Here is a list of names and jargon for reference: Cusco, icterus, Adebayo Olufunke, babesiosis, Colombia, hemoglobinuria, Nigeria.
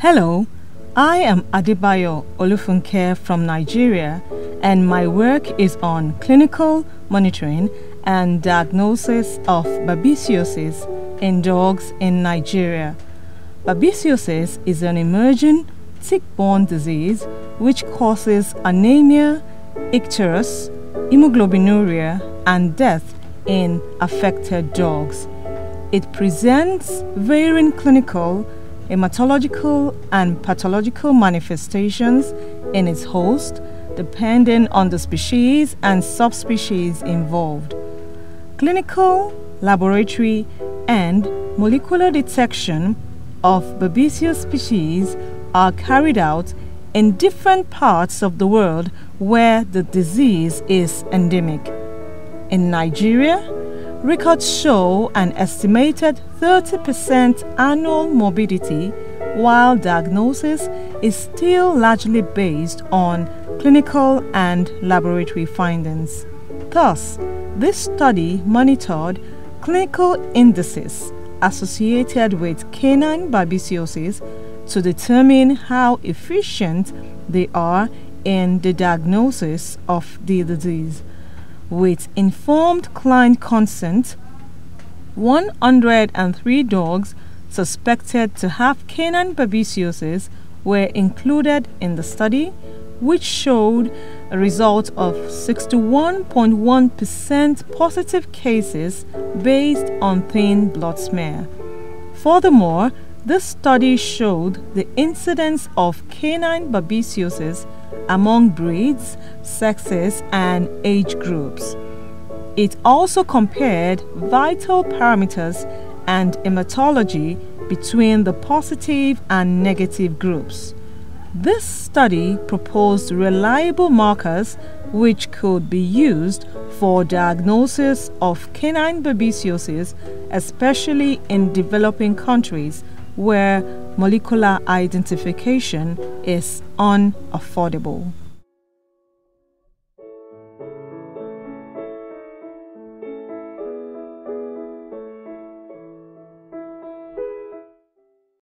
Hello, I am Adebayo Olufunke from Nigeria, and my work is on clinical monitoring and diagnosis of babesiosis in dogs in Nigeria. Babesiosis is an emerging tick-borne disease which causes anemia, icterus, hemoglobinuria, and death in affected dogs. It presents varying clinical, hematological, and pathological manifestations in its host, depending on the species and subspecies involved. Clinical, laboratory, and molecular detection of Babesiosis species are carried out in different parts of the world where the disease is endemic. In Nigeria, records show an estimated 30% annual morbidity, while diagnosis is still largely based on clinical and laboratory findings. Thus, this study monitored clinical indices associated with canine babesiosis to determine how efficient they are in the diagnosis of the disease. With informed client consent, 103 dogs suspected to have canine babesiosis were included in the study, which showed a result of 61.1% positive cases based on thin blood smear. Furthermore, this study showed the incidence of canine babesiosis among breeds, sexes, and age groups. It also compared vital parameters and hematology between the positive and negative groups. This study proposed reliable markers which could be used for diagnosis of canine babesiosis, especially in developing countries where molecular identification is unaffordable.